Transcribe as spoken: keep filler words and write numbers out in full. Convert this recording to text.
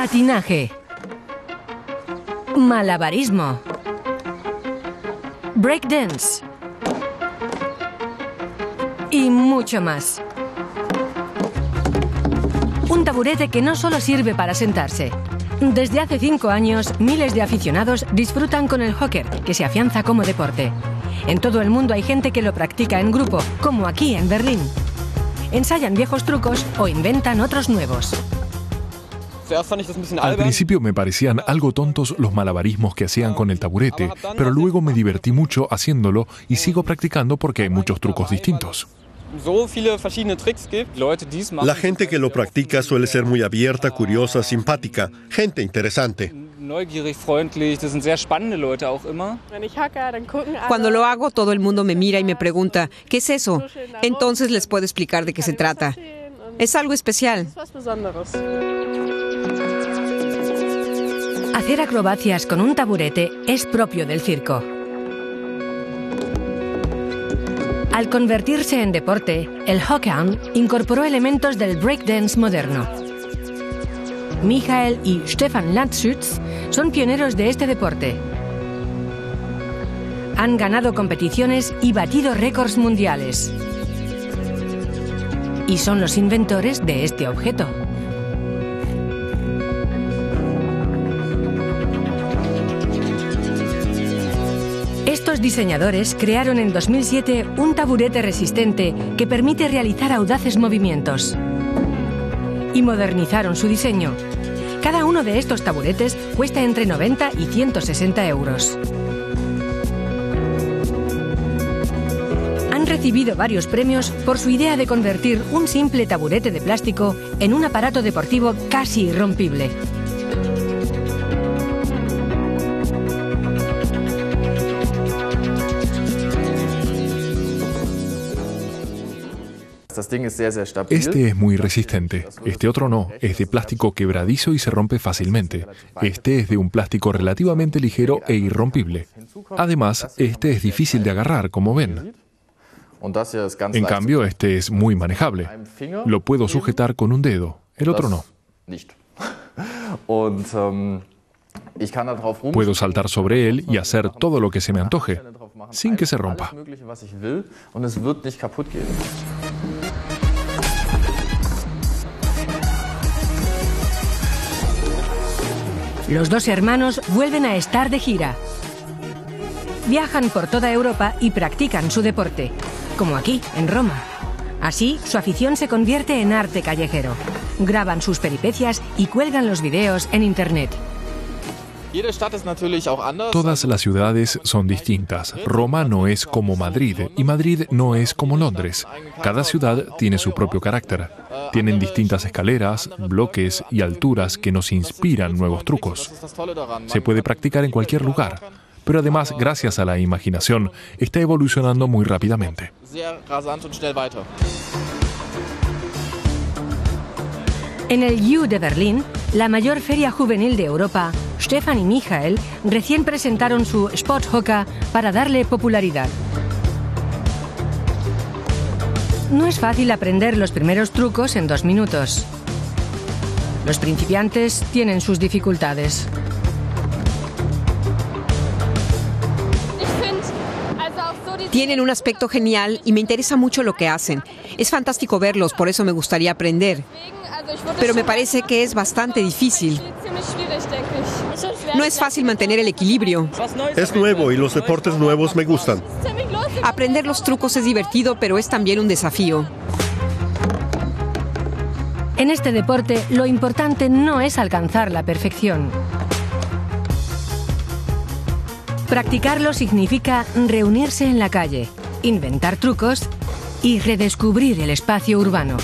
patinaje, malabarismo, breakdance y mucho más. Un taburete que no solo sirve para sentarse. Desde hace cinco años, miles de aficionados disfrutan con el hocker, que se afianza como deporte. En todo el mundo hay gente que lo practica en grupo, como aquí en Berlín. Ensayan viejos trucos o inventan otros nuevos. Al principio me parecían algo tontos los malabarismos que hacían con el taburete, pero luego me divertí mucho haciéndolo y sigo practicando porque hay muchos trucos distintos. La gente que lo practica suele ser muy abierta, curiosa, simpática, gente interesante. Cuando lo hago, todo el mundo me mira y me pregunta, ¿qué es eso? Entonces les puedo explicar de qué se trata. Es algo especial. Hacer acrobacias con un taburete es propio del circo. Al convertirse en deporte, el Hocker incorporó elementos del breakdance moderno. Michael y Stefan Lanzschütz son pioneros de este deporte. Han ganado competiciones y batido récords mundiales. Y son los inventores de este objeto. Estos diseñadores crearon en dos mil siete un taburete resistente que permite realizar audaces movimientos. Y modernizaron su diseño. Cada uno de estos taburetes cuesta entre noventa y ciento sesenta euros. Han recibido varios premios por su idea de convertir un simple taburete de plástico en un aparato deportivo casi irrompible. Este es muy resistente, este otro no, es de plástico quebradizo y se rompe fácilmente. Este es de un plástico relativamente ligero e irrompible. Además, este es difícil de agarrar, como ven. En cambio, este es muy manejable. Lo puedo sujetar con un dedo, el otro no. Puedo saltar sobre él y hacer todo lo que se me antoje, sin que se rompa. Los dos hermanos vuelven a estar de gira. Viajan por toda Europa y practican su deporte, como aquí, en Roma. Así, su afición se convierte en arte callejero. Graban sus peripecias y cuelgan los videos en Internet. Todas las ciudades son distintas. Roma no es como Madrid y Madrid no es como Londres. Cada ciudad tiene su propio carácter. Tienen distintas escaleras, bloques y alturas que nos inspiran nuevos trucos. Se puede practicar en cualquier lugar, pero además, gracias a la imaginación, está evolucionando muy rápidamente. En el U de Berlín, la mayor feria juvenil de Europa, Stefan y Michael recién presentaron su Sporthocker para darle popularidad. No es fácil aprender los primeros trucos en dos minutos. Los principiantes tienen sus dificultades. Tienen un aspecto genial y me interesa mucho lo que hacen. Es fantástico verlos, por eso me gustaría aprender. Pero me parece que es bastante difícil. No es fácil mantener el equilibrio. Es nuevo y los deportes nuevos me gustan. Aprender los trucos es divertido, pero es también un desafío. En este deporte, lo importante no es alcanzar la perfección. Practicarlo significa reunirse en la calle, inventar trucos y redescubrir el espacio urbano.